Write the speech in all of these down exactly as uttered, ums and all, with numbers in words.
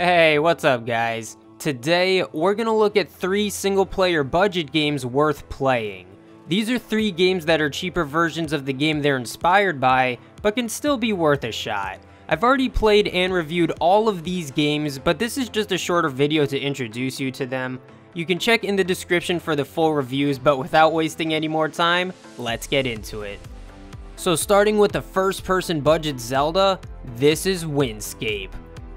Hey, what's up guys? Today, we're gonna look at three single-player budget games worth playing. These are three games that are cheaper versions of the game they're inspired by, but can still be worth a shot. I've already played and reviewed all of these games, but this is just a shorter video to introduce you to them. You can check in the description for the full reviews, but without wasting any more time, let's get into it. So starting with the first-person budget Zelda, this is Windscape.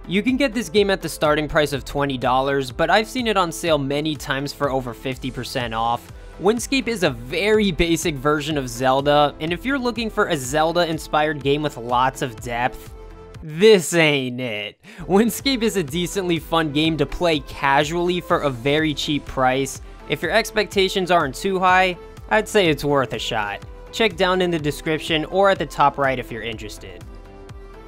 You can get this game at the starting price of twenty dollars, but I've seen it on sale many times for over fifty percent off. Windscape is a very basic version of Zelda, and if you're looking for a Zelda-inspired game with lots of depth, this ain't it. Windscape is a decently fun game to play casually for a very cheap price. If your expectations aren't too high, I'd say it's worth a shot. Check down in the description or at the top right if you're interested.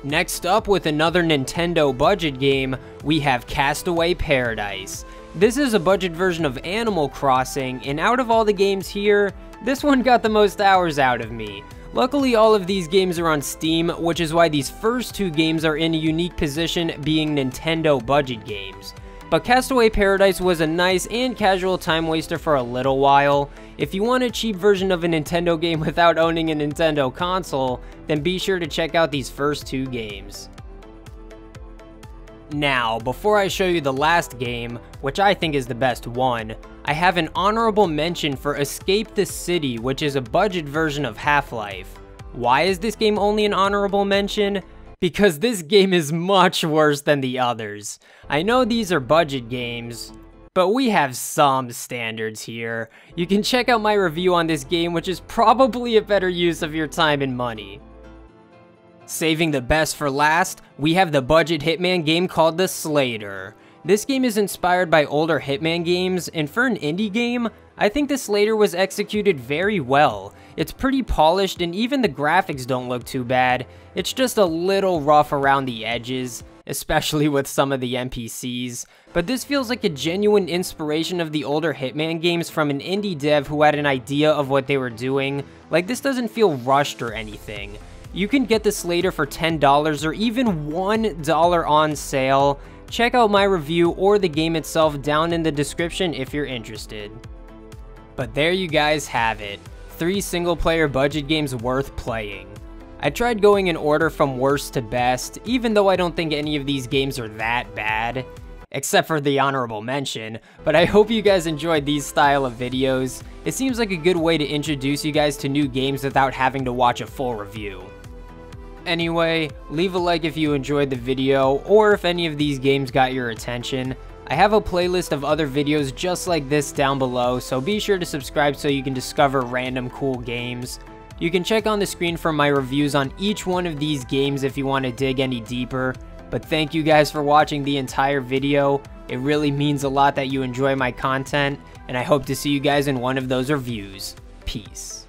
Next up, with another Nintendo budget game, we have Castaway Paradise. This is a budget version of Animal Crossing, and out of all the games here, this one got the most hours out of me. Luckily, all of these games are on Steam, which is why these first two games are in a unique position being Nintendo budget games. But Castaway Paradise was a nice and casual time waster for a little while. If you want a cheap version of a Nintendo game without owning a Nintendo console, then be sure to check out these first two games. Now, before I show you the last game, which I think is the best one, I have an honorable mention for Escape the City, which is a budget version of Half-Life. Why is this game only an honorable mention? Because this game is much worse than the others. I know these are budget games, but we have some standards here. You can check out my review on this game, which is probably a better use of your time and money. Saving the best for last, we have the budget Hitman game called The Slater. This game is inspired by older Hitman games, and for an indie game, I think The Slater was executed very well. It's pretty polished, and even the graphics don't look too bad. It's just a little rough around the edges, especially with some of the N P Cs. But this feels like a genuine inspiration of the older Hitman games from an indie dev who had an idea of what they were doing. Like, this doesn't feel rushed or anything. You can get The Slater for ten dollars or even one dollar on sale. Check out my review or the game itself down in the description if you're interested. But there you guys have it, three single player budget games worth playing. I tried going in order from worst to best, even though I don't think any of these games are that bad, except for the honorable mention, but I hope you guys enjoyed these style of videos. It seems like a good way to introduce you guys to new games without having to watch a full review. Anyway, leave a like if you enjoyed the video or if any of these games got your attention. I have a playlist of other videos just like this down below, so be sure to subscribe so you can discover random cool games. You can check on the screen for my reviews on each one of these games if you want to dig any deeper. But thank you guys for watching the entire video. It really means a lot that you enjoy my content, and I hope to see you guys in one of those reviews. Peace.